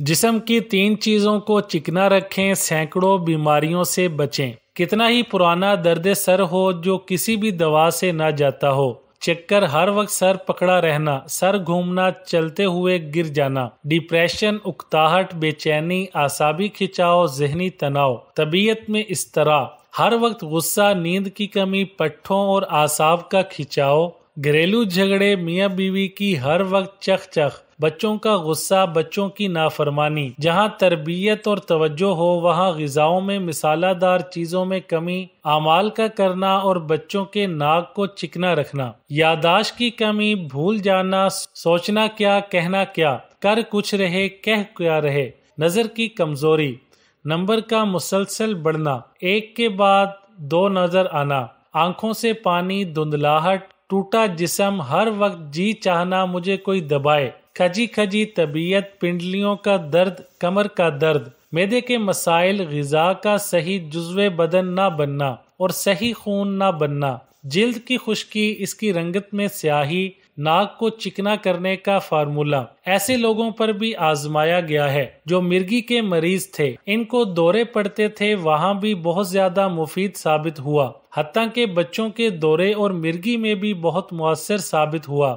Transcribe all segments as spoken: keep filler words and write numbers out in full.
जिस्म की तीन चीज़ों को चिकना रखें, सैकड़ों बीमारियों से बचें। कितना ही पुराना दर्द सर हो जो किसी भी दवा से ना जाता हो, चक्कर हर वक्त सर पकड़ा रहना, सर घूमना, चलते हुए गिर जाना, डिप्रेशन, उकताहट, बेचैनी, आसाबी खिंचाव, जहनी तनाव, तबीयत में इस तरह हर वक्त गुस्सा, नींद की कमी, पट्ठों और आसाब का खिंचाव, घरेलू झगड़े, मियाँ बीवी की हर वक्त चख-चख, बच्चों का गुस्सा, बच्चों की नाफरमानी। जहां तरबियत और तवज्जो हो वहां ग़िज़ाओं में मिसालादार चीज़ों में कमी, आमाल का करना और बच्चों के नाक को चिकना रखना, यादाश्त की कमी, भूल जाना, सोचना क्या कहना क्या, कर कुछ रहे कह क्या रहे, नज़र की कमज़ोरी, नंबर का मुसलसल बढ़ना, एक के बाद दो नज़र आना, आँखों से पानी, धुंधलाहट, टूटा जिस्म, हर वक्त जी चाहना मुझे कोई दबाए, खजी खजी तबीयत, पिंडलियों का दर्द, कमर का दर्द, मैदे के मसाइल, ग़िज़ा का सही जुज़्वे बदन ना बनना और सही खून ना बनना, जिल्द की खुश्की, इसकी रंगत में स्याही, नाक को चिकना करने का फार्मूला ऐसे लोगों पर भी आजमाया गया है जो मिर्गी के मरीज थे। इनको दौरे पड़ते थे, वहाँ भी बहुत ज्यादा मुफीद साबित हुआ, हत्ता के बच्चों के दौरे और मिर्गी में भी बहुत मुअस्सर साबित हुआ।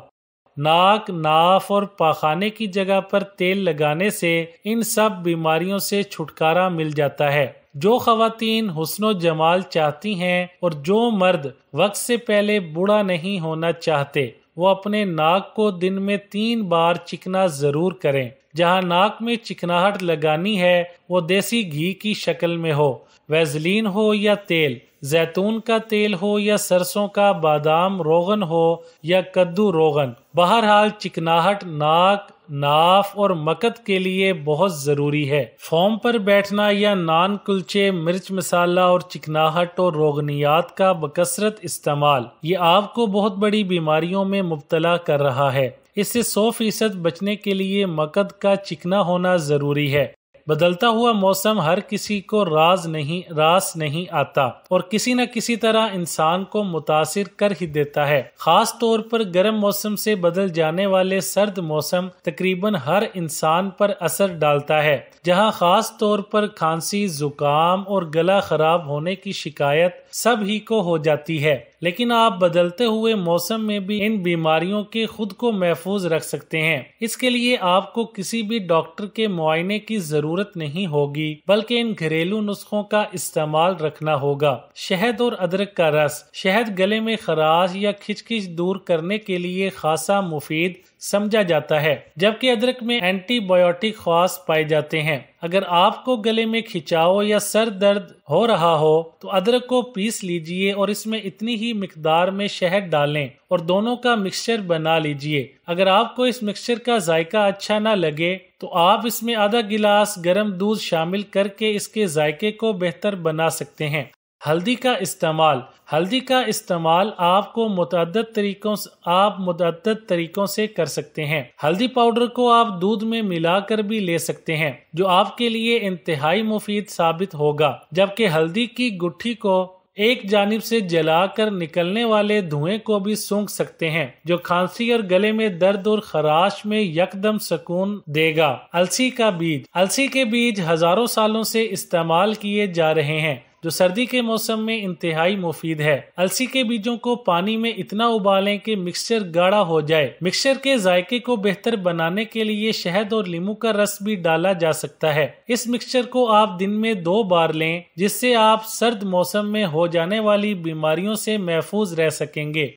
नाक, नाफ और पाखाने की जगह पर तेल लगाने से इन सब बीमारियों से छुटकारा मिल जाता है। जो ख़वातीन हुस्नो जमाल चाहती हैं और जो मर्द वक्त से पहले बूढ़ा नहीं होना चाहते, वो अपने नाक को दिन में तीन बार चिकना ज़रूर करें। जहां नाक में चिकनाहट लगानी है वो देसी घी की शक्ल में हो, वैसलीन हो या तेल, जैतून का तेल हो या सरसों का, बादाम रोगन हो या कद्दू रोगन। बहरहाल चिकनाहट, नाक, नाफ और मकत के लिए बहुत ज़रूरी है। फोम पर बैठना या नान, कुलचे, मिर्च मसाला और चिकनाहट और रोगनियात का बकसरत इस्तेमाल, ये आपको बहुत बड़ी बीमारियों में मुब्तला कर रहा है। इससे सौ फीसद बचने के लिए मकत का चिकना होना ज़रूरी है। बदलता हुआ मौसम हर किसी को राज नहीं रास नहीं आता और किसी न किसी तरह इंसान को मुतासिर कर ही देता है। ख़ास तौर पर गर्म मौसम से बदल जाने वाले सर्द मौसम तकरीबन हर इंसान पर असर डालता है, जहां ख़ास तौर पर खांसी, जुकाम और गला ख़राब होने की शिकायत सब ही को हो जाती है। लेकिन आप बदलते हुए मौसम में भी इन बीमारियों के खुद को महफूज रख सकते हैं। इसके लिए आपको किसी भी डॉक्टर के मुआयने की जरूरत नहीं होगी, बल्कि इन घरेलू नुस्खों का इस्तेमाल रखना होगा। शहद और अदरक का रस, शहद गले में खराश या खिचखिच दूर करने के लिए खासा मुफीद समझा जाता है, जबकि अदरक में एंटीबायोटिक खास पाए जाते हैं। अगर आपको गले में खिंचाव या सर दर्द हो रहा हो तो अदरक को पीस लीजिए और इसमें इतनी ही मिकदार में शहद डालें और दोनों का मिक्सचर बना लीजिए। अगर आपको इस मिक्सचर का जायका अच्छा ना लगे तो आप इसमें आधा गिलास गर्म दूध शामिल करके इसके जायके को बेहतर बना सकते हैं। हल्दी का इस्तेमाल, हल्दी का इस्तेमाल आपको मुतअद्दद तरीक़ों आप मुतअद्दद तरीक़ों से कर सकते हैं। हल्दी पाउडर को आप दूध में मिलाकर भी ले सकते हैं, जो आपके लिए इंतहाई मुफीद साबित होगा। जबकि हल्दी की गुट्ठी को एक जानिब से जलाकर निकलने वाले धुएं को भी सूंघ सकते हैं, जो खांसी और गले में दर्द और खराश में यकदम सुकून देगा। अलसी का बीज, अलसी के बीज हजारों सालों से इस्तेमाल किए जा रहे हैं, जो सर्दी के मौसम में इंतहाई मुफीद है। अलसी के बीजों को पानी में इतना उबालें कि मिक्सचर गाढ़ा हो जाए। मिक्सचर के जायके को बेहतर बनाने के लिए शहद और नींबू का रस भी डाला जा सकता है। इस मिक्सचर को आप दिन में दो बार लें, जिससे आप सर्द मौसम में हो जाने वाली बीमारियों से महफूज रह सकेंगे।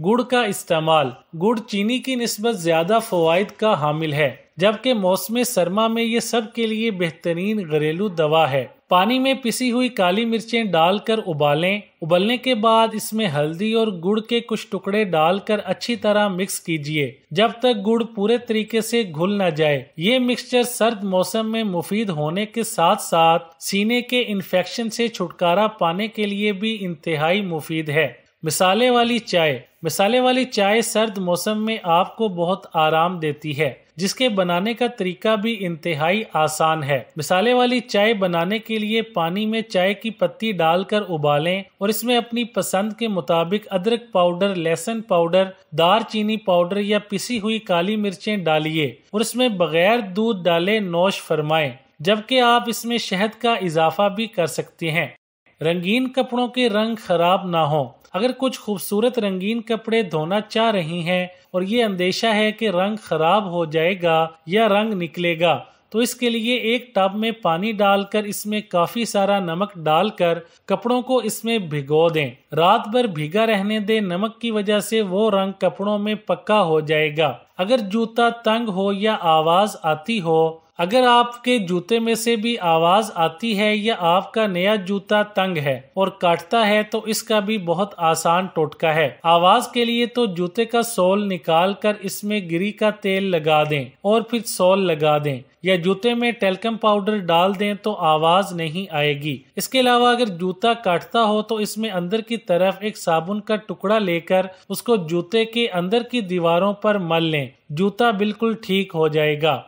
गुड़ का इस्तेमाल, गुड़ चीनी की निस्बत ज्यादा फवाइद का हामिल है, जबकि मौसम सरमा में ये सब के लिए बेहतरीन घरेलू दवा है। पानी में पिसी हुई काली मिर्चें डालकर उबालें, उबलने के बाद इसमें हल्दी और गुड़ के कुछ टुकड़े डालकर अच्छी तरह मिक्स कीजिए जब तक गुड़ पूरे तरीके से घुल न जाए। ये मिक्सचर सर्द मौसम में मुफीद होने के साथ साथ सीने के इन्फेक्शन से छुटकारा पाने के लिए भी इंतहाई मुफीद है। मिसाले वाली चाय, मिसाले वाली चाय सर्द मौसम में आपको बहुत आराम देती है। जिसके बनाने का तरीका भी इंतहाई आसान है। मिसाले वाली चाय बनाने के लिए पानी में चाय की पत्ती डालकर उबालें और इसमें अपनी पसंद के मुताबिक अदरक पाउडर, लहसुन पाउडर, दालचीनी पाउडर या पिसी हुई काली मिर्चें डालिए और इसमें बगैर दूध डाले नौश फरमाएं, जबकि आप इसमें शहद का इजाफा भी कर सकते हैं। रंगीन कपड़ों के रंग खराब ना हो। अगर कुछ खूबसूरत रंगीन कपड़े धोना चाह रही हैं और ये अंदेशा है कि रंग खराब हो जाएगा या रंग निकलेगा, तो इसके लिए एक टब में पानी डालकर इसमें काफ़ी सारा नमक डालकर कपड़ों को इसमें भिगो दें। रात भर भीगा रहने दें, नमक की वजह से वो रंग कपड़ों में पक्का हो जाएगा। अगर जूता तंग हो या आवाज़ आती हो, अगर आपके जूते में से भी आवाज़ आती है या आपका नया जूता तंग है और काटता है, तो इसका भी बहुत आसान टोटका है। आवाज़ के लिए तो जूते का सोल निकाल कर इसमें गिरी का तेल लगा दें और फिर सोल लगा दें या जूते में टेल्कम पाउडर डाल दें तो आवाज़ नहीं आएगी। इसके अलावा अगर जूता काटता हो तो इसमें अंदर की तरफ एक साबुन का टुकड़ा लेकर उसको जूते के अंदर की दीवारों पर मल लें, जूता बिल्कुल ठीक हो जाएगा।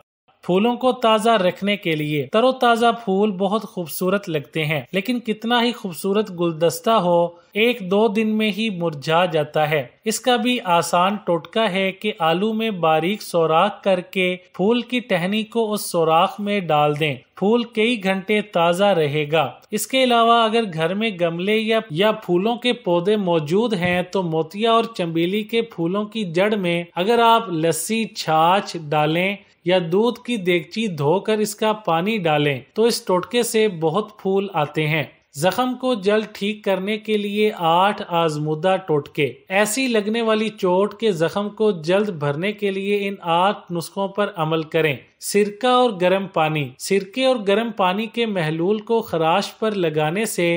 फूलों को ताज़ा रखने के लिए तरोताज़ा फूल बहुत खूबसूरत लगते हैं, लेकिन कितना ही खूबसूरत गुलदस्ता हो, एक दो दिन में ही मुरझा जाता है। इसका भी आसान टोटका है कि आलू में बारीक सोराख करके फूल की टहनी को उस सोराख में डाल दें, फूल कई घंटे ताज़ा रहेगा। इसके अलावा अगर घर में गमले या या फूलों के पौधे मौजूद हैं तो मोतिया और चमेली के फूलों की जड़ में अगर आप लस्सी छाछ डालें या दूध की देगची धोकर इसका पानी डालें तो इस टोटके से बहुत फूल आते हैं। जख्म को जल्द ठीक करने के लिए आठ आजमुदा टोटके। ऐसी लगने वाली चोट के जख्म को जल्द भरने के लिए इन आठ नुस्खों पर अमल करें। सिरका और गर्म पानी। सिरके और गर्म पानी के महलूल को खराश पर लगाने से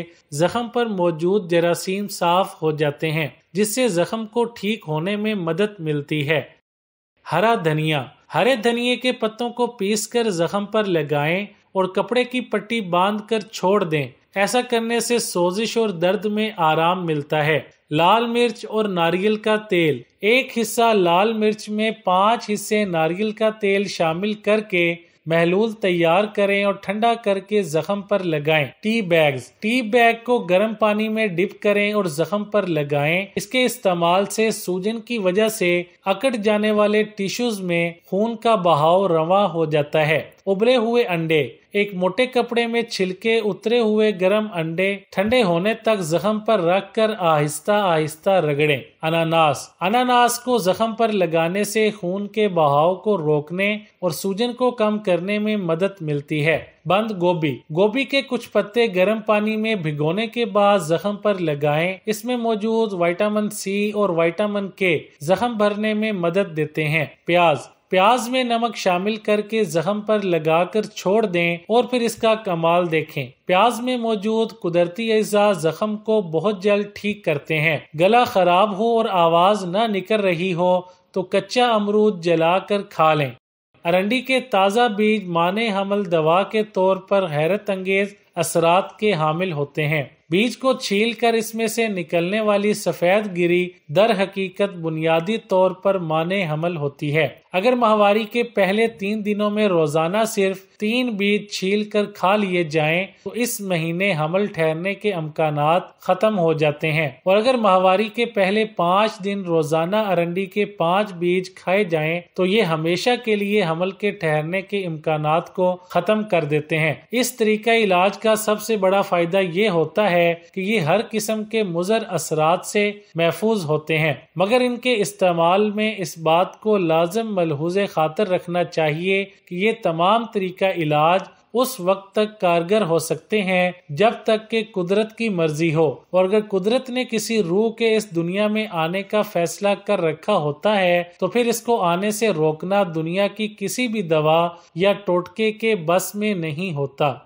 जख्म पर मौजूद जरासीम साफ हो जाते हैं, जिससे जख्म को ठीक होने में मदद मिलती है। हरा धनिया। हरे धनिये के पत्तों को पीसकर जख्म पर लगाएं और कपड़े की पट्टी बांधकर छोड़ दें। ऐसा करने से सोजिश और दर्द में आराम मिलता है। लाल मिर्च और नारियल का तेल। एक हिस्सा लाल मिर्च में पाँच हिस्से नारियल का तेल शामिल करके महलूल तैयार करें और ठंडा करके जख्म पर लगाएं। Tea bags. टी बैग को गर्म पानी में डिप करें और जख्म पर लगाएं। इसके इस्तेमाल से सूजन की वजह से अकड़ जाने वाले टिश्यूज में खून का बहाव रवा हो जाता है। उबले हुए अंडे। एक मोटे कपड़े में छिलके उतरे हुए गर्म अंडे ठंडे होने तक जख्म पर रख कर आहिस्ता आहिस्ता रगड़ें। अनानास। अनानास को जख्म पर लगाने से खून के बहाव को रोकने और सूजन को कम करने में मदद मिलती है। बंद गोभी। गोभी के कुछ पत्ते गर्म पानी में भिगोने के बाद जख्म पर लगाएं। इसमें मौजूद विटामिन सी और विटामिन के जख्म भरने में मदद देते हैं। प्याज। प्याज में नमक शामिल करके जख्म पर लगाकर छोड़ दें और फिर इसका कमाल देखें। प्याज में मौजूद कुदरती अज़ा जख्म को बहुत जल्द ठीक करते हैं। गला खराब हो और आवाज़ न निकल रही हो तो कच्चा अमरूद जलाकर खा लें। अरंडी के ताज़ा बीज माने हमल दवा के तौर पर हैरत अंगेज असरात के हामिल होते हैं। बीज को छीलकर इसमें से निकलने वाली सफ़ेद गिरी दर हकीकत बुनियादी तौर पर माने हमल होती है। अगर माहवारी के पहले तीन दिनों में रोज़ाना सिर्फ तीन बीज छीलकर खा लिए जाएं तो इस महीने हमल ठहरने के अमकानात ख़त्म हो जाते हैं, और अगर माहवारी के पहले पाँच दिन रोज़ाना अरंडी के पाँच बीज खाए जाएं तो ये हमेशा के लिए हमल के ठहरने के इम्कानात को ख़त्म कर देते हैं। इस तरीका इलाज का सबसे बड़ा फ़ायदा ये होता है कि ये हर किस्म के मुजर असरात से महफूज होते हैं, मगर इनके इस्तेमाल में इस बात को लाजम मलहूज़े खातर रखना चाहिए कि ये तमाम तरीका इलाज उस वक्त तक कारगर हो सकते हैं जब तक कि कुदरत की मर्जी हो, और अगर कुदरत ने किसी रूह के इस दुनिया में आने का फैसला कर रखा होता है तो फिर इसको आने से रोकना दुनिया की किसी भी दवा या टोटके के बस में नहीं होता।